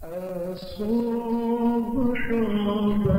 Allah, as-subhu bada.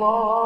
Allah.